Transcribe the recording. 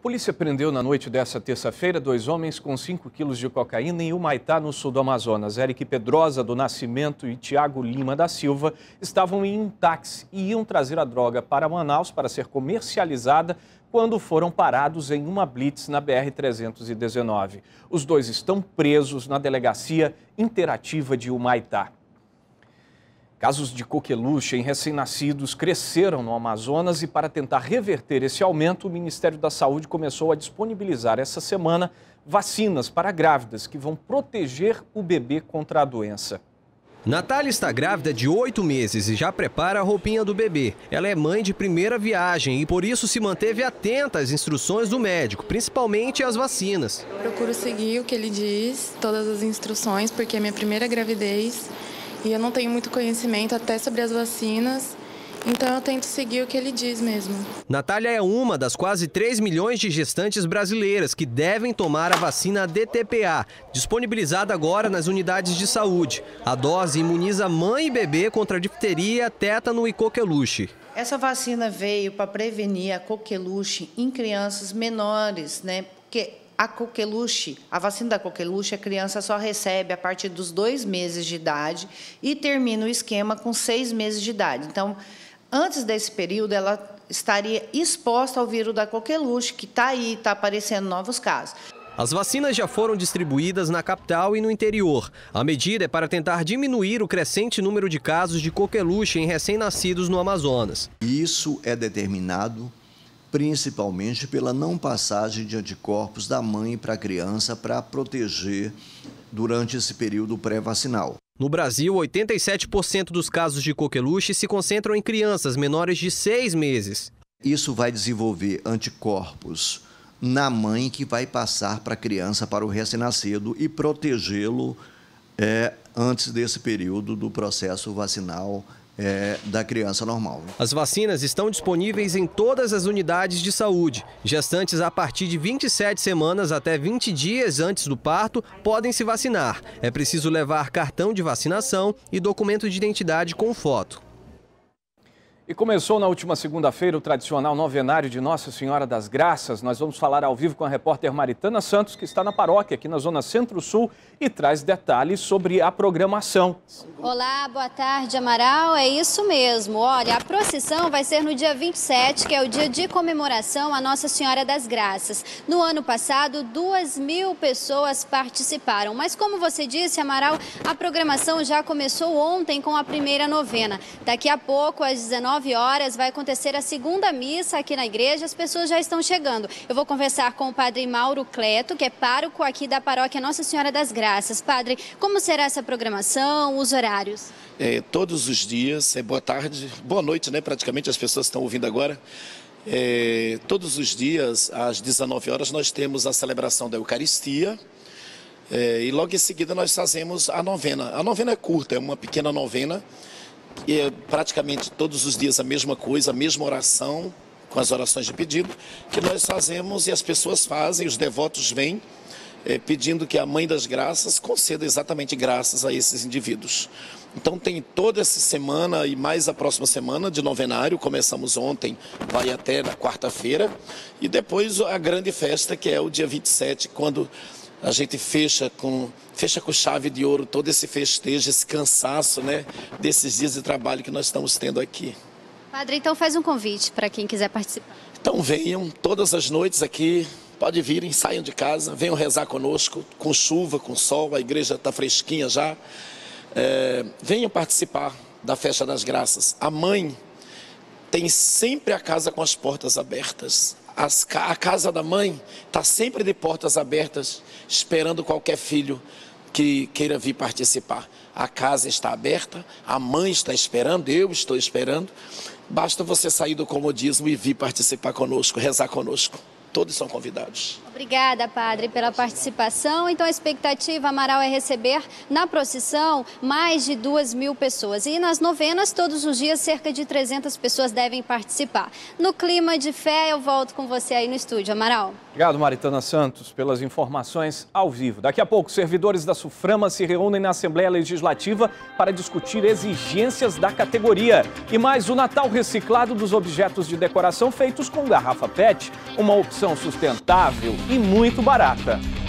polícia prendeu na noite dessa terça-feira 2 homens com 5 quilos de cocaína em Humaitá, no sul do Amazonas. Eric Pedrosa do Nascimento e Tiago Lima da Silva estavam em um táxi e iam trazer a droga para Manaus para ser comercializada quando foram parados em uma blitz na BR-319. Os 2 estão presos na delegacia interativa de Humaitá. Casos de coqueluche em recém-nascidos cresceram no Amazonas e, para tentar reverter esse aumento, o Ministério da Saúde começou a disponibilizar essa semana vacinas para grávidas que vão proteger o bebê contra a doença. Natália está grávida de 8 meses e já prepara a roupinha do bebê. Ela é mãe de primeira viagem e por isso se manteve atenta às instruções do médico, principalmente às vacinas. Procuro seguir o que ele diz, todas as instruções, porque é minha primeira gravidez. E eu não tenho muito conhecimento até sobre as vacinas, então eu tento seguir o que ele diz mesmo. Natália é uma das quase 3 milhões de gestantes brasileiras que devem tomar a vacina DTPA, disponibilizada agora nas unidades de saúde. A dose imuniza mãe e bebê contra difteria, tétano e coqueluche. Essa vacina veio para prevenir a coqueluche em crianças menores, né? Porque a coqueluche, a vacina da coqueluche, a criança só recebe a partir dos 2 meses de idade e termina o esquema com 6 meses de idade. Então, antes desse período, ela estaria exposta ao vírus da coqueluche, que está aí, está aparecendo novos casos. As vacinas já foram distribuídas na capital e no interior. A medida é para tentar diminuir o crescente número de casos de coqueluche em recém-nascidos no Amazonas. Isso é determinado principalmente pela não passagem de anticorpos da mãe para a criança para proteger durante esse período pré-vacinal. No Brasil, 87% dos casos de coqueluche se concentram em crianças menores de 6 meses. Isso vai desenvolver anticorpos na mãe que vai passar para a criança, para o recém-nascido, e protegê-lo antes desse período do processo vacinal da criança normal. As vacinas estão disponíveis em todas as unidades de saúde. Gestantes a partir de 27 semanas até 20 dias antes do parto podem se vacinar. É preciso levar cartão de vacinação e documento de identidade com foto. E começou na última segunda-feira o tradicional novenário de Nossa Senhora das Graças. Nós vamos falar ao vivo com a repórter Maritana Santos, que está na paróquia aqui na Zona Centro-Sul e traz detalhes sobre a programação. Olá, boa tarde, Amaral. É isso mesmo. Olha, a procissão vai ser no dia 27, que é o dia de comemoração à Nossa Senhora das Graças. No ano passado, 2.000 pessoas participaram. Mas como você disse, Amaral, a programação já começou ontem com a primeira novena. Daqui a pouco, às 19h, vai acontecer a segunda missa aqui na igreja. As pessoas já estão chegando. Eu vou conversar com o Padre Mauro Cleto, que é pároco aqui da paróquia Nossa Senhora das Graças. Padre, como será essa programação, os horários? Todos os dias, boa tarde, boa noite, né? Praticamente as pessoas estão ouvindo agora. Todos os dias, às 19h, nós temos a celebração da Eucaristia e logo em seguida nós fazemos a novena. A novena é curta, é uma pequena novena e é praticamente todos os dias a mesma coisa, a mesma oração, com as orações de pedido que nós fazemos e as pessoas fazem, os devotos vêm. Pedindo que a Mãe das Graças conceda exatamente graças a esses indivíduos. Então tem toda essa semana e mais a próxima semana de novenário, começamos ontem, vai até na quarta-feira, e depois a grande festa, que é o dia 27, quando a gente fecha com chave de ouro todo esse festejo, esse cansaço, né, desses dias de trabalho que nós estamos tendo aqui. Padre, então faz um convite para quem quiser participar. Então venham todas as noites aqui. Pode vir, saiam de casa, venham rezar conosco, com chuva, com sol, a igreja está fresquinha já. Venham participar da Festa das Graças. A mãe tem sempre a casa com as portas abertas. A casa da mãe está sempre de portas abertas, esperando qualquer filho que queira vir participar. A casa está aberta, a mãe está esperando, eu estou esperando. Basta você sair do comodismo e vir participar conosco, rezar conosco. Todos são convidados. Obrigada, padre, pela participação. Então, a expectativa, Amaral, é receber na procissão mais de 2.000 pessoas. E nas novenas, todos os dias, cerca de 300 pessoas devem participar. No clima de fé, eu volto com você aí no estúdio, Amaral. Obrigado, Maritana Santos, pelas informações ao vivo. Daqui a pouco, servidores da SUFRAMA se reúnem na Assembleia Legislativa para discutir exigências da categoria. E mais o Natal reciclado dos objetos de decoração feitos com garrafa PET, uma opção sustentável e muito barata.